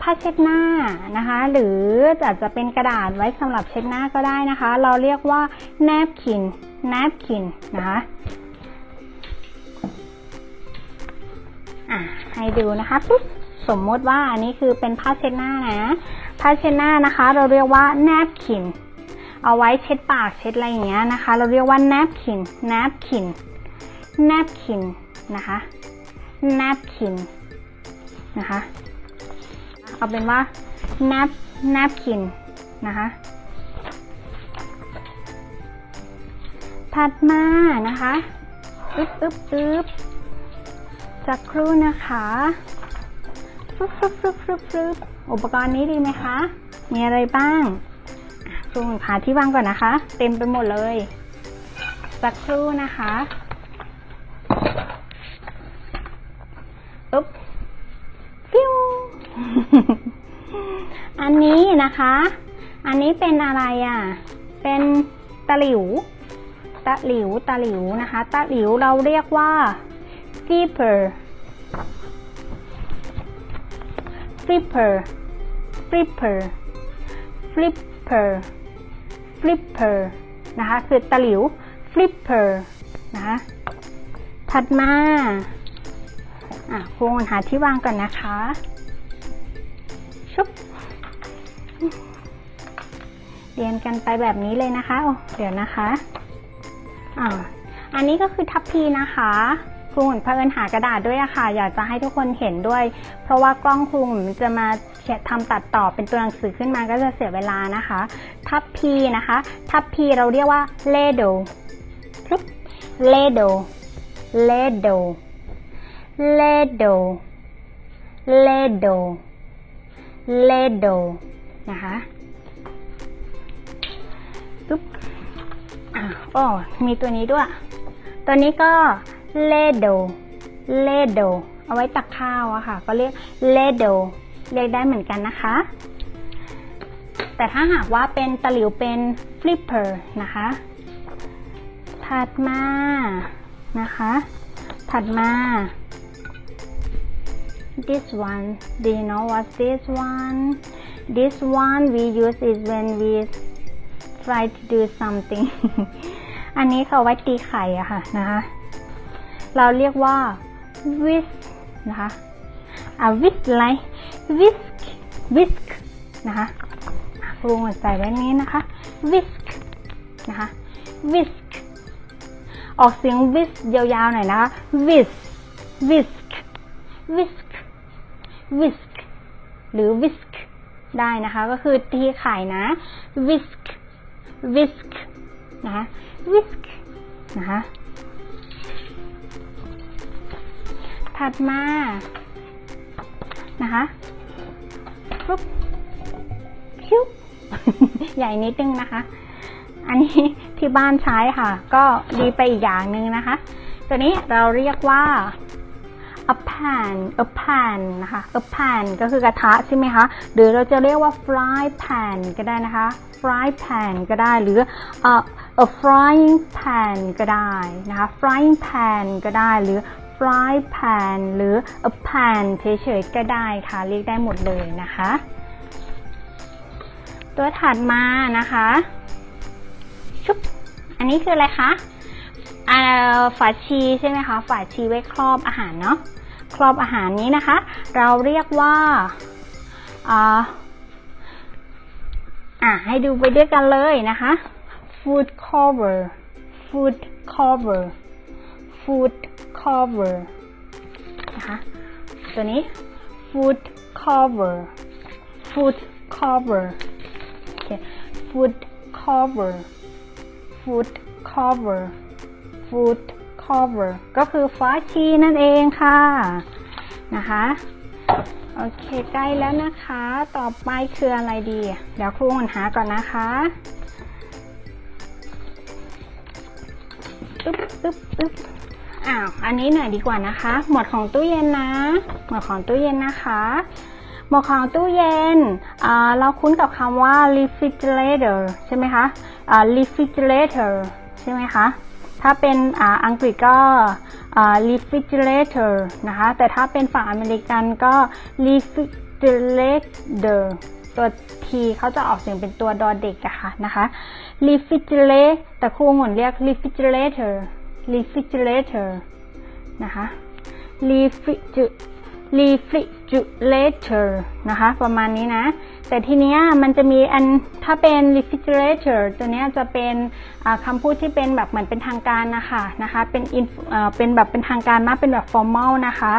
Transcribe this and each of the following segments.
ผ้าเช็ดหน้านะคะหรืออาจจะเป็นกระดาษไว้สำหรับเช็ดหน้าก็ได้นะคะเราเรียกว่าแนบขินนะคะให้ดูนะคะปุ๊บสมมติว่าอันนี้คือเป็นผ้าเช็ดหน้านะผ้าเช็ดหน้านะคะเราเรียกว่าแนบขินเอาไว้เช็ดปากเช็ดอะไรอย่างเงี้ยนะคะเราเรียกว่าแนบขินนะคะแนบขินนะคะเอาเป็นว่าแนบขินนะคะถัดมานะคะสักครู่นะคะอุปกรณ์นี้ดีไหมคะมีอะไรบ้างคุณหาที่วางก่อนนะคะเต็มไปหมดเลยสักครู่นะคะปุ๊บฟิว อันนี้นะคะอันนี้เป็นอะไรอ่ะเป็นตะหลิวนะคะตะหลิวเราเรียกว่า flipper นะคะคือตะหลิว flipper นะคะถัดมาคุณหาที่วางก่อนนะคะชุบเรียนกันไปแบบนี้เลยนะคะเดี๋ยวนะคะอันนี้ก็คือทัพพีนะคะครูหุ่นเพิ่นหากระดาษด้วยอะค่ะอยากจะให้ทุกคนเห็นด้วยเพราะว่ากล้องครูหุ่นจะมาทำตัดต่อเป็นตัวหนังสือขึ้นมาก็จะเสียเวลานะคะทัพพีนะคะทัพพีเราเรียกว่าเลโดนะคะปุ๊บมีตัวนี้ด้วยตัวนี้ก็เลโดเอาไว้ตักข้าวอะค่ะก็เรียกเลโดเรียกได้เหมือนกันนะคะแต่ถ้าหากว่าเป็นตะหลิวเป็น flipper นะคะถัดมานะคะthis one do you know what this one we use it when we try to do something อันนี้เขาไว้ตีไข่อะค่ะนะคะเราเรียกว่า whisk นะคะwhisk อะไร whisk นะคะครูใส่ไว้นี้นะคะ whisk นะคะ whisk ออกเสียง whisk ยาวๆหน่อยนะคะ whisk หรือ whisk ได้นะคะก็คือตีไข่นะ whisk นะคะ whisk นะคะถัดมานะคะปุ๊บคิ้ว ใหญ่นิดนึงนะคะอันนี้ที่บ้านใช้ค่ะก็ดีไปอีกอย่างหนึ่งนะคะตัวนี้เราเรียกว่า a pan นะคะ a pan ก็คือกระทะใช่ไหมคะหรือเราจะเรียกว่า frying pan ก็ได้นะคะ frying pan ก็ได้หรือa frying pan ก็ได้นะคะ frying pan ก็ได้หรือ frying pan หรือ a pan เฉยๆก็ได้ค่ะเรียกได้หมดเลยนะคะตัวถัดมานะคะชุบอันนี้คืออะไรคะฝาชีใช่ไหมคะฝาชีไว้ครอบอาหารเนาะครอบอาหารนี้นะคะเราเรียกว่าให้ดูไปด้วยกันเลยนะคะ food cover นะคะตัวนี้ food cover food cover ก็คือฝาชีนั่นเองค่ะนะคะโอเคใกล้แล้วนะคะต่อไปคืออะไรดีเดี๋ยวครูหาก่อนนะคะอันนี้หน่อยดีกว่านะคะหมวดของตู้เย็นนะหมวดของตู้เย็นนะคะหมวดของตู้เย็นเราคุ้นกับคำว่า refrigerator ใช่ไหมคะrefrigerator ใช่ไหมคะถ้าเป็นอังกฤษก็ refrigerator นะคะแต่ถ้าเป็นฝั่งอเมริกันก็ refrigerator ตัว T เขาจะออกเสียงเป็นตัวดอเด็กอะค่ะนะคะ refrigerator แต่ครูหมุนเรียก refrigerator refrigerator นะคะ refrigerator นะคะประมาณนี้นะแต่ทีเนี้ยมันจะมีอันถ้าเป็น refrigerator ตัวเนี้ยจะเป็นคำพูดที่เป็นแบบเหมือนเป็นทางการนะคะเป็นแบบเป็นทางการมากเป็นแบบ formal นะคะ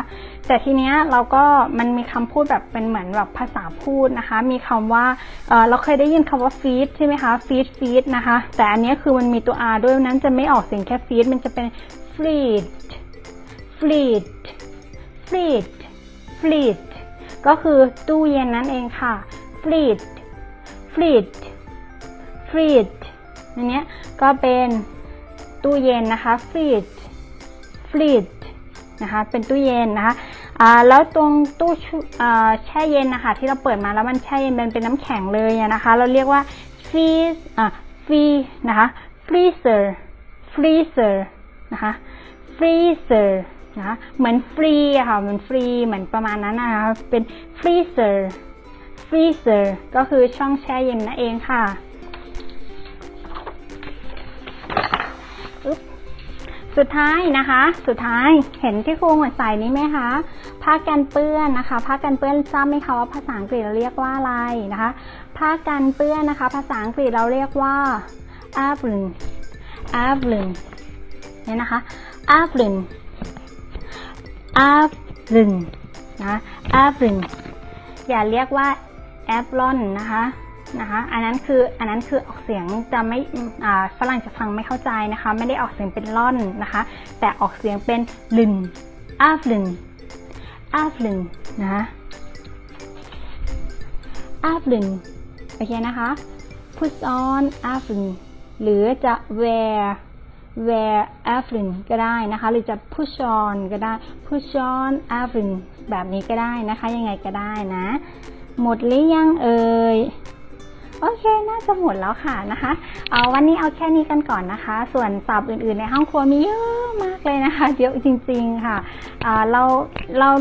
แต่ทีเนี้ยเราก็มันมีคำพูดแบบเป็นเหมือนแบบภาษาพูดนะคะมีคำว่าเราเคยได้ยินคำว่า feed ใช่ไหมคะ feed นะคะแต่อันนี้คือมันมีตัว r ด้วยนั้นจะไม่ออกเสียงแค่ feed มันจะเป็น fridge ก็คือตู้เย็นนั่นเองค่ะ fridge อันนี้ก็เป็นตู้เย็นนะคะ fridge นะคะเป็นตู้เย็นนะคะแล้วตรงตู้แช่เย็นนะคะที่เราเปิดมาแล้วมันแช่เย็นมันเป็นน้ำแข็งเลยนะคะเราเรียกว่า freezer นะคะ freezer นะคะ freezerนะเหมือนฟรีค่ะเหมือนฟรีเหมือนประมาณนั้นนะคะเป็นfreezer ก็คือช่องแช่เย็นนั่นเองค่ะ สุดท้ายนะคะสุดท้ายเห็นที่ครูหมดใส่นี้ไหมคะผ้ากันเปื้อนนะคะผ้ากันเปื้อนทราบไหมคะว่าภาษาอังกฤษเราเรียกว่าอะไรนะคะผ้ากันเปื้อนนะคะภาษาอังกฤษเราเรียกว่า apron เนี่ยนะคะ apron นะ apron อย่าเรียกว่า apron นะคะอันนั้นคือออกเสียงจะไม่ฝรั่งจะฟังไม่เข้าใจนะคะไม่ได้ออกเสียงเป็นล่อนนะคะแต่ออกเสียงเป็นลิน apron นะคะ apron โอเคนะคะ put on apron หรือจะ wear apron ก็ได้นะคะหรือจะ push on ก็ได้ push on apron แบบนี้ก็ได้นะคะยังไงก็ได้นะหมดหรือยังเอ่ยโอเคน่าจะหมดแล้วค่ะนะคะเอาวันนี้เอาแค่นี้กันก่อนนะคะส่วนศัพท์อื่นๆในห้องครัวมีเยอะมากเลยนะคะเยอะจริงๆค่ะเรา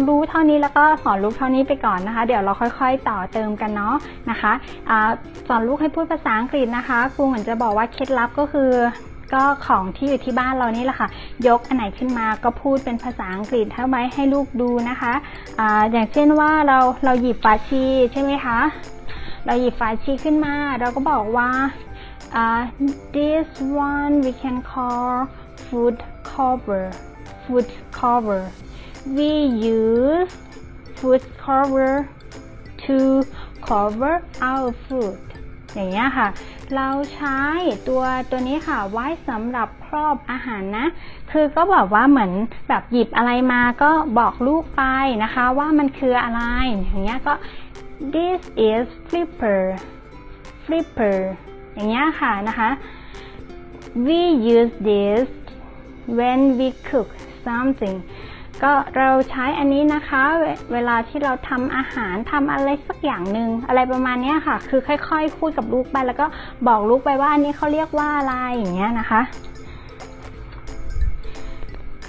รู้เท่านี้แล้วก็สอนลูกเท่านี้ไปก่อนนะคะเดี๋ยวเราค่อยๆต่อเติมกันเนาะนะคะสอนลูกให้พูดภาษาอังกฤษนะคะครูเหมือนจะบอกว่าเคล็ดลับก็คือก็ของที่อยู่ที่บ้านเรานี่แหละค่ะยกอันไหนขึ้นมาก็พูดเป็นภาษาอังกฤษให้ไว้ให้ลูกดูนะคะอย่างเช่นว่าเราหยิบฝาชีใช่ไหมคะเราหยิบฝาชีขึ้นมาเราก็บอกว่า this one we can call food cover we use food cover to cover our food อย่างเงี้ยค่ะเราใช้ตัวนี้ค่ะไว้สำหรับครอบอาหารนะคือก็บอกว่าเหมือนแบบหยิบอะไรมาก็บอกลูกไปนะคะว่ามันคืออะไรอย่างเงี้ยก็ this is flipper อย่างเงี้ยค่ะนะคะ we use this when we cook something ก็เราใช้อันนี้นะคะเวลาที่เราทำอาหารทำอะไรสักอย่างหนึ่งอะไรประมาณนี้ค่ะคือค่อยๆพูดกับลูกไปแล้วก็บอกลูกไปว่าอันนี้เขาเรียกว่าอะไรอย่างเงี้ยนะคะ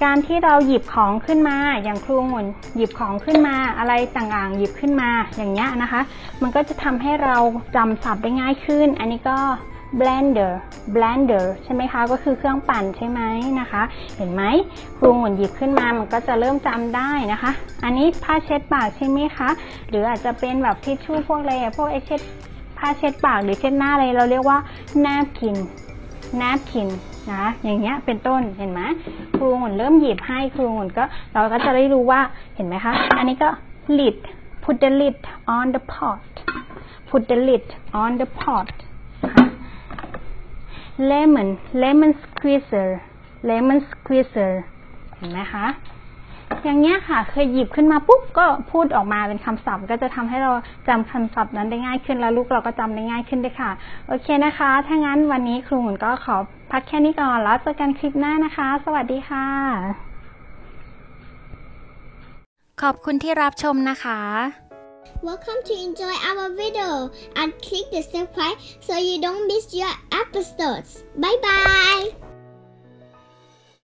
การที่เราหยิบของขึ้นมาอย่างครูหมุนหยิบของขึ้นมาอะไรต่างๆหยิบขึ้นมาอย่างเงี้ยนะคะมันก็จะทำให้เราจำศัพท์ได้ง่ายขึ้นอันนี้ก็blender ใช่ไหมคะก็คือเครื่องปั่นใช่ไหมนะคะเห็นไหมครูหมุนหยิบขึ้นมามันก็จะเริ่มจำได้นะคะอันนี้ผ้าเช็ดปากใช่ไหมคะหรืออาจจะเป็นแบบทิชชู่พวกอะไรพวกผ้าเช็ดปากหรือเช็ดหน้าอะไรเราเรียกว่า napkin นะอย่างเงี้ยเป็นต้นเห็นไหมครูหมุนเริ่มหยิบให้ครูหมุนก็เราก็จะได้รู้ว่าเห็นไหมคะอันนี้ก็ lid put the lid on the pot lemon squeezer เห็นไหมคะอย่างเงี้ยค่ะเคยหยิบขึ้นมาปุ๊บก็พูดออกมาเป็นคำศัพท์ก็จะทำให้เราจำคำศัพท์นั้นได้ง่ายขึ้นแล้วลูกเราก็จำได้ง่ายขึ้นด้วยค่ะโอเคนะคะถ้างั้นวันนี้ครูหมุนก็ขอพักแค่นี้ก่อนแล้วเจอกันคลิปหน้านะคะสวัสดีค่ะขอบคุณที่รับชมนะคะ Welcome to enjoy our video and click the subscribe so you don't miss your episodes. Bye bye.